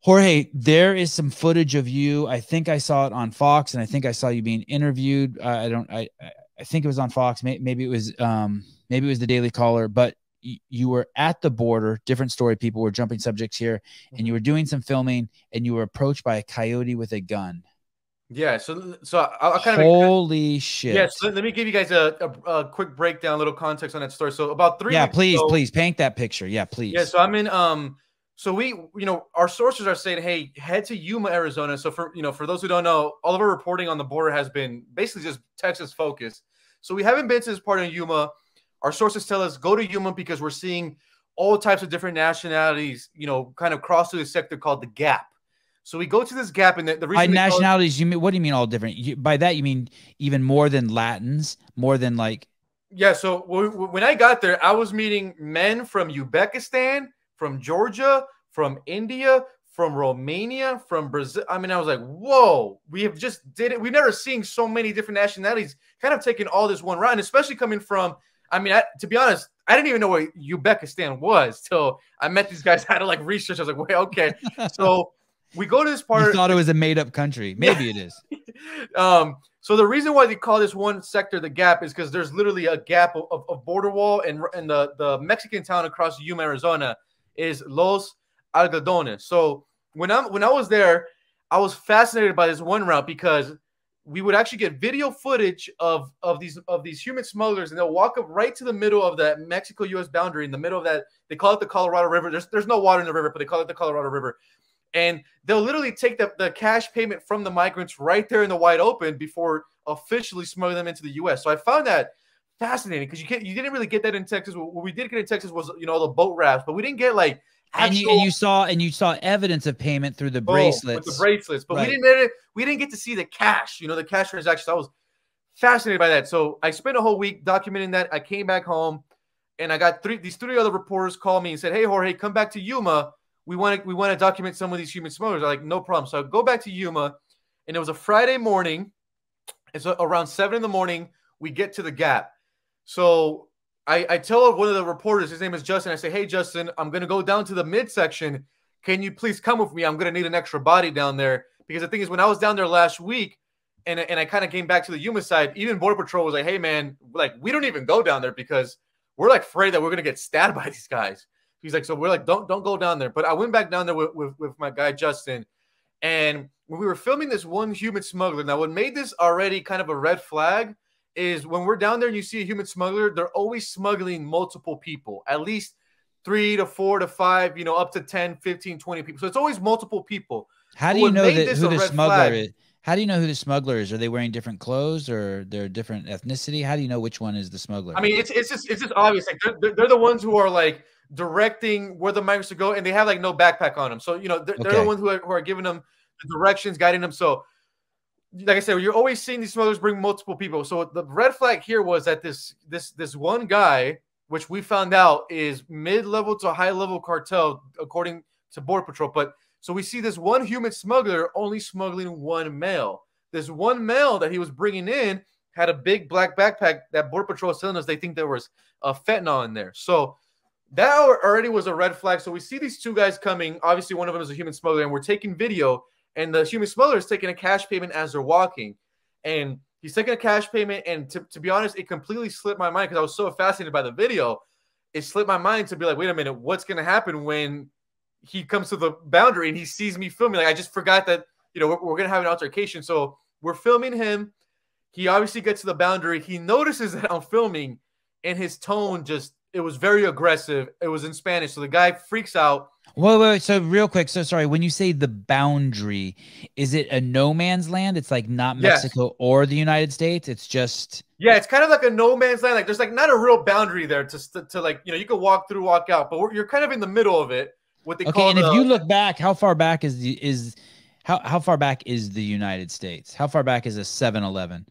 Jorge, there is some footage of you. I think I saw it on Fox, and I think I saw you being interviewed. I think it was on Fox. Maybe it was the Daily Caller, but you were at the border. Different story. People were jumping subjects here, and you were doing some filming, and you were approached by a coyote with a gun. Yeah, so I'll kind of holy shit. Yeah, so let me give you guys a quick breakdown, a little context on that story. So about 3 please paint that picture. Yeah, please. Yeah, so I'm in so we, you know, our sources are saying, hey, head to Yuma, Arizona. So for, you know, for those who don't know, all of our reporting on the border has been basically just Texas focused. So we haven't been to this part of Yuma. Our sources tell us go to Yuma because we're seeing all types of different nationalities, you know, kind of cross through the sector called the Gap. So we go to this gap, and the reason by nationalities, you mean, what do you mean all different? By that, you mean even more than Latins, more than like. Yeah. So when I got there, I was meeting men from Uzbekistan, from Georgia, from India, from Romania, from Brazil. I mean, I was like, whoa, we have just did it. We've never seen so many different nationalities kind of taking all this one round, especially coming from, I mean, to be honest, I didn't even know where Uzbekistan was till I met these guys. I had to like research. I was like, wait, okay. So. We go to this part. You thought it was a made-up country. Maybe it is. So the reason why they call this one sector the Gap is because there's literally a gap of border wall, and the Mexican town across Yuma, Arizona, is Los Algodones. So when I was there, I was fascinated by this one route because we would actually get video footage of these human smugglers, and they'll walk up right to the middle of that Mexico-U.S. boundary, in the middle of that. They call it the Colorado River. There's no water in the river, but they call it the Colorado River. And they'll literally take the cash payment from the migrants right there in the wide open before officially smuggling them into the U.S. So I found that fascinating because you didn't really get that in Texas. What we did get in Texas was, you know, the boat rafts, but we didn't get like actual, and you saw evidence of payment through the bracelets. With the bracelets, but right. we didn't get to see the cash. You know, the cash transactions. I was fascinated by that. So I spent a whole week documenting that. I came back home, and I got these three other reporters called me and said, "Hey, Jorge, come back to Yuma. We want to document some of these human smugglers." I'm like, no problem. So I go back to Yuma, and it was a Friday morning. It's around 7 in the morning. We get to the Gap. So I tell one of the reporters, his name is Justin. I say, "Hey, Justin, I'm going to go down to the midsection. Can you please come with me? I'm going to need an extra body down there." Because the thing is, when I was down there last week, and I kind of came back to the Yuma side, even Border Patrol was like, "Hey, man, like we don't even go down there because we're like afraid that we're going to get stabbed by these guys." He's like, so we're like, don't go down there. But I went back down there with my guy, Justin. And when we were filming this one human smuggler, now what made this already kind of a red flag is when we're down there and you see a human smuggler, they're always smuggling multiple people, at least 3 to 4 to 5, you know, up to 10, 15, 20 people. So it's always multiple people. How do you know who the smuggler is? How do you know who the smuggler is? Are they wearing different clothes or they're different ethnicity? How do you know which one is the smuggler? I mean, it's just obvious. Like they're the ones who are like directing where the migrants to go, and they have like no backpack on them. So, you know, they're the ones who are giving them the directions, guiding them. So like I said, you're always seeing these smugglers bring multiple people. So the red flag here was that this one guy, which we found out is mid-level to high-level cartel, according to Border Patrol. But so we see this one human smuggler only smuggling one male. This one male that he was bringing in had a big black backpack that Border Patrol was telling us they think there was fentanyl in there. So that already was a red flag. So we see these two guys coming. Obviously, one of them is a human smuggler, and we're taking video. And the human smuggler is taking a cash payment as they're walking. And he's taking a cash payment. And to be honest, it completely slipped my mind because I was so fascinated by the video. It slipped my mind to be like, wait a minute, what's going to happen when he comes to the boundary and he sees me filming? Like, I just forgot that, you know, we're going to have an altercation. So we're filming him. He obviously gets to the boundary. He notices that I'm filming, and his tone just, it was very aggressive. It was in Spanish. So the guy freaks out. Whoa, wait, so real quick. So sorry. When you say the boundary, is it a no man's land? It's like not Mexico or the United States. It's just. Yeah. It's kind of like a no man's land. Like there's like not a real boundary there to like, you know, you can walk through, walk out, but you're kind of in the middle of it. What they call. And if you look back, how far back is how far back is the United States? How far back is a 7-Eleven?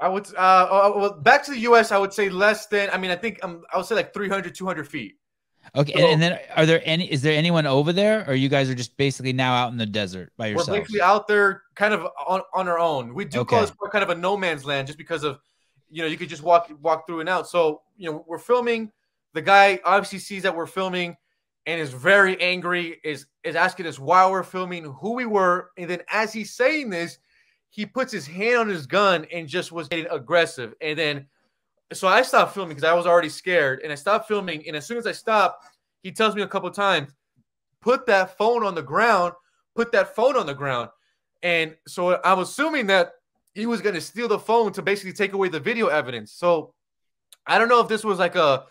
I would well, back to the U.S., I would say less than, I mean, I think I would say like 300, 200 feet. Okay. So, and then is there anyone over there, or you guys are just basically now out in the desert by yourself? We're basically out there kind of on our own. We do call this kind of a no man's land just because of, you know, you could just walk through and out. So, you know, we're filming. The guy obviously sees that we're filming. and is very angry, is asking us why we're filming, who we were. And then as he's saying this, he puts his hand on his gun and just was getting aggressive. And then, so I stopped filming because I was already scared. And I stopped filming. And as soon as I stopped, he tells me a couple of times, put that phone on the ground, put that phone on the ground. And so I'm assuming that he was going to steal the phone to basically take away the video evidence. So I don't know if this was like a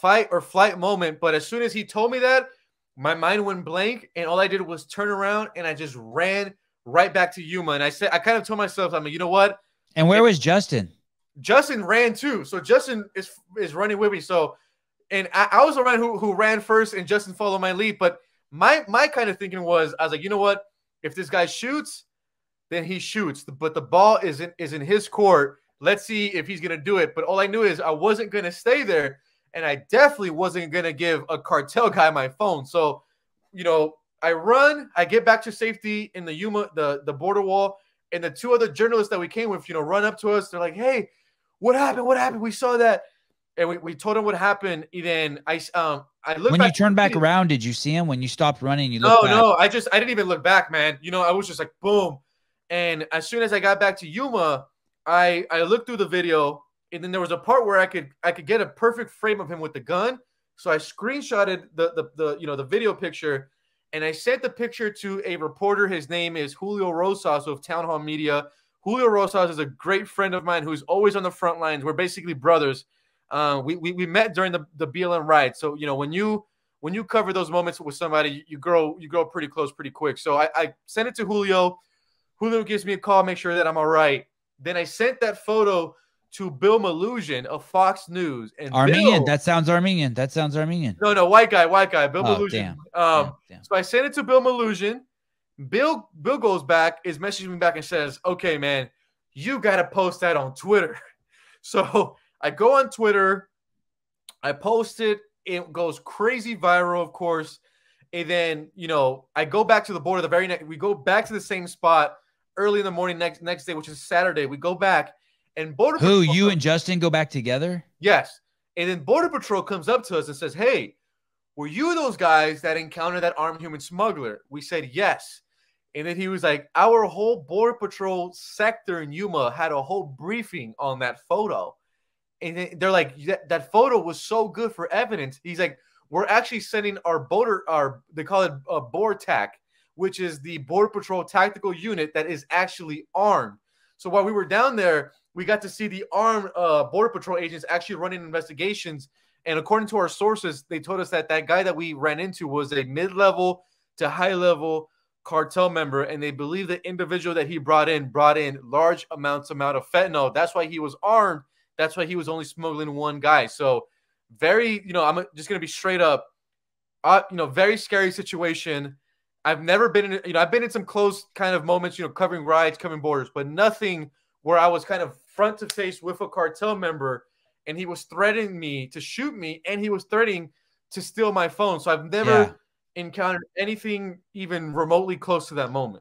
fight or flight moment, but as soon as he told me that, my mind went blank. And all I did was turn around and I just ran right back to Yuma. And I said, I kind of told myself, I mean, you know what? And where was Justin? Justin ran too. So Justin is running with me. So, and I was the one who ran first, and Justin followed my lead. But my kind of thinking was, I was like, you know what? If this guy shoots, then he shoots. But the ball is in his court. Let's see if he's going to do it. But all I knew is I wasn't going to stay there, and I definitely wasn't going to give a cartel guy my phone. So, you know, I run, I get back to safety in the Yuma, the border wall, and the two other journalists that we came with, you know, run up to us. They're like, hey, what happened? What happened? We saw that. And we told him what happened. And then I looked when back. When you turned back around, did you see him? When you stopped running, you looked back? No, I didn't even look back, man. You know, I was just like, boom. And as soon as I got back to Yuma, I looked through the video, and then there was a part where I could get a perfect frame of him with the gun. So I screenshotted the you know, the video picture, and I sent the picture to a reporter. His name is Julio Rosas of Town Hall Media. Julio Rosas is a great friend of mine who's always on the front lines. We're basically brothers. We met during the BLM ride. So, you know, when you cover those moments with somebody, you grow pretty close pretty quick. So I sent it to Julio. Julio gives me a call, make sure that I'm all right. Then I sent that photo to Bill Malusian of Fox News. And Armenian. Bill, that sounds Armenian. That sounds Armenian. No, white guy, Bill Malusian. Damn. So I sent it to Bill Malusian. Bill goes back, is messaging me back and says, okay, man, you got to post that on Twitter. So I go on Twitter. I post it. It goes crazy viral, of course. And then, you know, I go back to the border the very next. We go back to the same spot early in the morning next day, which is Saturday. We go back, and Border Patrol. Who, you and Justin go back together? Yes. And then Border Patrol comes up to us and says, hey, were you those guys that encountered that armed human smuggler? We said yes. And then he was like, our whole Border Patrol sector in Yuma had a whole briefing on that photo. And then they're like, that photo was so good for evidence. He's like, we're actually sending they call it a BORTAC, which is the Border Patrol Tactical Unit that is actually armed. So while we were down there, we got to see the armed Border Patrol agents actually running investigations. And according to our sources, they told us that that guy that we ran into was a mid-level to high-level cartel member. And they believe the individual that he brought in large amount of fentanyl. That's why he was armed. That's why he was only smuggling one guy. So very, you know, I'm just going to be straight up, you know, very scary situation. I've never been in, you know, I've been in some close kind of moments, you know, covering rides, covering borders, but nothing where I was kind of front to face with a cartel member and he was threatening me to shoot me and he was threatening to steal my phone. So I've never encountered anything even remotely close to that moment.